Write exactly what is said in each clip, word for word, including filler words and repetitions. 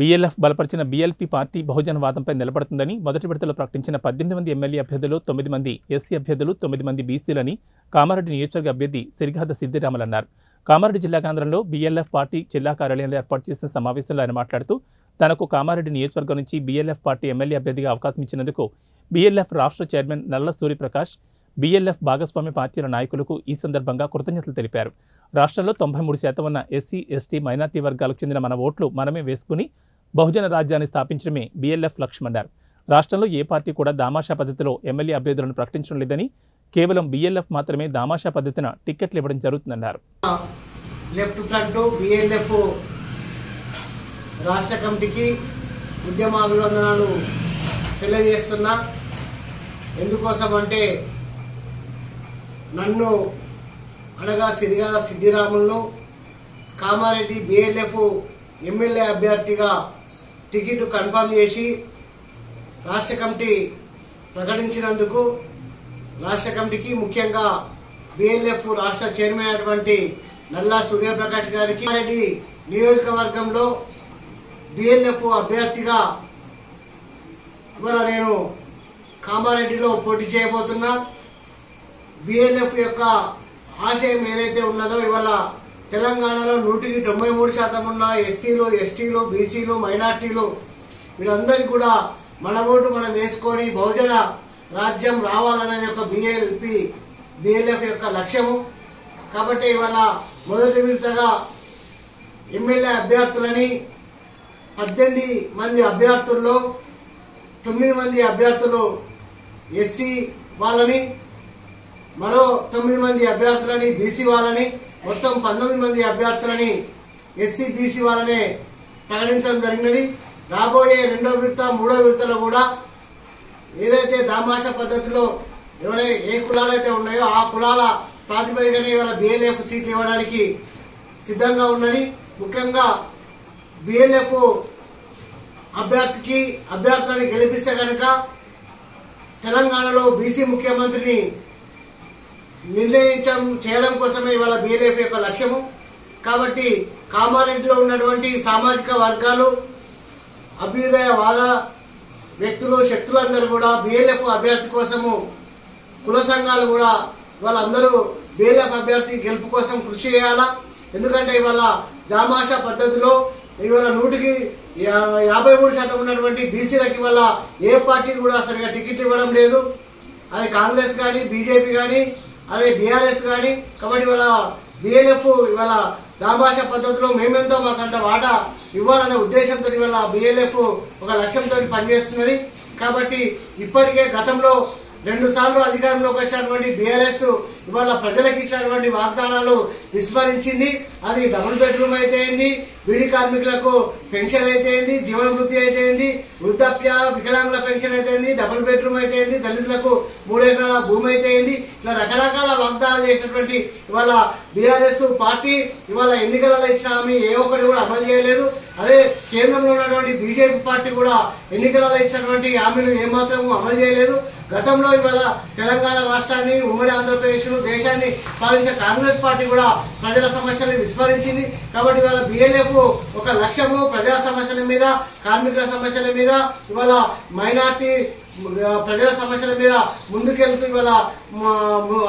BLF బలపరిచిన BLP party బహుజనవాదంపై నిలబడుతుందని మొదటి విడతలో ప్రకటించిన పద్దెనిమిది మంది ఎమ్మెల్యే అభ్యర్థులు తొమ్మిది మంది ఎస్సీ అభ్యర్థులు తొమ్మిది మంది బీసీలని కామారెడ్డి నియోజకవర్గ అభ్యర్థి సిరిగాధ సిద్ధిరాములు అన్నారు. కామారెడ్డి జిల్లా కేంద్రంలో బీఎల్ఎఫ్ పార్టీ జిల్లా కార్యాలయంలో ఏర్పాటు చేసిన సమావేశంలో ఆయన మాట్లాడుతూ, తనకు కామారెడ్డి నియోజకవర్గం నుంచి బీఎల్ఎఫ్ పార్టీ ఎమ్మెల్యే అభ్యర్థిగా అవకాశం ఇచ్చినందుకు బీఎల్ఎఫ్ రాష్ట్ర చైర్మన్ నల్ల సూర్యప్రకాష్, బీఎల్ఎఫ్ భాగస్వామ్య పార్టీల నాయకులకు ఈ సందర్భంగా కృతజ్ఞతలు తెలిపారు. రాష్ట్రంలో తొంభై మూడు శాతం ఉన్న ఎస్సీ ఎస్టీ మైనార్టీ వర్గాలకు చెందిన మన ఓట్లు మనమే వేసుకుని బహుజన రాజ్యాన్ని స్థాపించడమే బీఎల్ఎఫ్ లక్ష్యమన్నారు. రాష్ట్రంలో ఏ పార్టీ కూడా దామాషా పద్ధతిలో ఎమ్మెల్యే అభ్యర్థులను ప్రకటించడం లేదని, కేవలం బీఎల్ఎఫ్ మాత్రమే దామాషా పద్ధతిన టిక్కెట్లు ఇవ్వడం జరుగుతుందన్నారు. రాష్ట్ర కమిటీకి ఉద్యమాభివందనాలు తెలియజేస్తున్నా. ఎందుకోసం అంటే నన్ను అనగా సిరిగాధ సిద్ధిరాములను కామారెడ్డి బీఎల్ఎఫ్ ఎమ్మెల్యే అభ్యర్థిగా టికెట్ కన్ఫర్మ్ చేసి రాష్ట్ర కమిటీ ప్రకటించినందుకు రాష్ట్ర కమిటీకి, ముఖ్యంగా బీఎల్ఎఫ్ రాష్ట్ర చైర్మన్ అయినటువంటి నల్లా సూర్యప్రకాష్ గారికి, కామారెడ్డి నియోజకవర్గంలో బీఎల్ఎఫ్ అభ్యర్థిగా ఇవాళ నేను కామారెడ్డిలో పోటీ చేయబోతున్నా. బీఎల్ఎఫ్ యొక్క ఆశయం ఏదైతే ఉన్నదో, ఇవాళ తెలంగాణలో నూటికి తొంభై మూడు శాతం ఉన్న ఎస్సీలు ఎస్టీలు బీసీలు మైనార్టీలు వీళ్ళందరికీ కూడా మన ఓటు మనం వేసుకొని బహుజన రాజ్యం రావాలనేది ఒక బీఎల్పీ బీఎల్ఎఫ్ యొక్క లక్ష్యము. కాబట్టి ఇవాళ మొదటి విడతగా ఎమ్మెల్యే అభ్యర్థులని పద్దెనిమిది మంది అభ్యర్థుల్లో తొమ్మిది మంది అభ్యర్థులు ఎస్సీ వాళ్ళని, మరో తొమ్మిది మంది అభ్యర్థులని బీసీ వాళ్ళని, మొత్తం పంతొమ్మిది మంది అభ్యర్థులని ఎస్సీ బీసీ వాళ్ళనే ప్రకటించడం జరిగినది. రాబోయే రెండో విడత మూడో విడతలో కూడా ఏదైతే దామాషా పద్ధతిలో ఎవరై ఏ కులాలైతే ఉన్నాయో ఆ కులాల ప్రాతిపదికన ఇవాళ బీఎల్ఎఫ్ సీట్లు ఇవ్వడానికి సిద్ధంగా ఉన్నది. ముఖ్యంగా బీఎల్ఎఫ్ అభ్యర్థికి అభ్యర్థులని గెలిపిస్తే కనుక తెలంగాణలో బీసీ ముఖ్యమంత్రిని నిర్ణయించడం చేయడం కోసమే ఇవాళ బీఎల్ఎఫ్ యొక్క లక్ష్యము. కాబట్టి కామారెడ్డిలో ఉన్నటువంటి సామాజిక వర్గాలు, అభ్యుదయవాద వ్యక్తులు, శక్తులందరూ కూడా బీఎల్ఎఫ్ అభ్యర్థి కోసము, కుల సంఘాలు కూడా వాళ్ళందరూ బీఎల్ఎఫ్ అభ్యర్థి గెలుపు కోసం కృషి చేయాలా. ఎందుకంటే ఇవాళ దామాషా పద్ధతిలో ఇవాళ నూటికి యాభై మూడు శాతం ఉన్నటువంటి బీసీలకు ఇవాళ ఏ పార్టీ కూడా సరిగా టికెట్ ఇవ్వడం లేదు, అది కాంగ్రెస్ కానీ బీజేపీ కానీ అదే బీఆర్ఎస్ కానీ. కాబట్టి ఇవాళ బీఎల్ఎఫ్ ఇవాళ దామాషా పద్ధతిలో మేమెంతో మాకంత వాటా ఇవ్వాలనే ఉద్దేశంతో ఇవాళ బీఎల్ఎఫ్ ఒక లక్ష్యంతో పనిచేస్తున్నది. కాబట్టి ఇప్పటికే గతంలో రెండు సార్లు అధికారంలోకి వచ్చినటువంటి బీఆర్ఎస్ ఇవాళ ప్రజలకు ఇచ్చినటువంటి వాగ్దానాలు విస్మరించింది. అది డబుల్ బెడ్రూమ్ అయితే ఏంది, బీడీ కార్మికులకు పెన్షన్ అయితే ఏంది, జీవన వృత్తి అయితే ఏంది, వృద్ధాప్య వికలాంగుల పెన్షన్ అయితే ఏంది, డబుల్ బెడ్రూమ్ అయితే ఏంది, దళితులకు మూడు ఎకరాల భూమి అయితే ఏంది, ఇట్లా రకరకాల వాగ్దానాలు చేసినటువంటి ఇవాళ బీఆర్ఎస్ పార్టీ ఇవాళ ఎన్నికలలో ఇచ్చిన హామీ ఏ ఒక్కటి కూడా అమలు చేయలేదు. అదే కేంద్రంలో ఉన్నటువంటి బీజేపీ పార్టీ కూడా ఎన్నికలలో ఇచ్చినటువంటి హామీలు ఏమాత్రం అమలు చేయలేదు. గతంలో ఇవాళ తెలంగాణ రాష్ట్రాన్ని, ఉమ్మడి ఆంధ్రప్రదేశ్ దేశాన్ని పాలించే కాంగ్రెస్ పార్టీ కూడా ప్రజల సమస్యలను విస్మరించింది. కాబట్టి ఇవాళ బీఎల్ఎఫ్ ఒక లక్ష్యము ప్రజా సమస్యల మీద, కార్మికుల సమస్యల మీద, ఇవాళ మైనార్టీ ప్రజల సమస్యల మీద ముందుకెళ్తూ ఇవాళ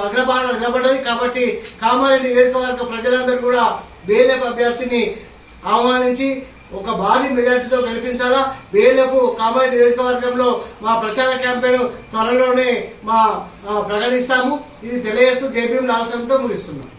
అగ్రభాగం నిలబడ్డది. కాబట్టి కామారెడ్డి నియోజకవర్గ ప్రజలందరూ కూడా బీఎల్ఎఫ్ అభ్యర్థిని ఆహ్వానించి ఒక భారీ మెజార్టీతో గెలిపించాలా. బీఎల్ఎఫ్ కామారెడ్డి నియోజకవర్గంలో మా ప్రచార క్యాంపెయిన్ త్వరలోనే మా ప్రకటిస్తాము. ఇది తెలియజేస్తూ జేపీ నాలుగు ముగిస్తున్నాం.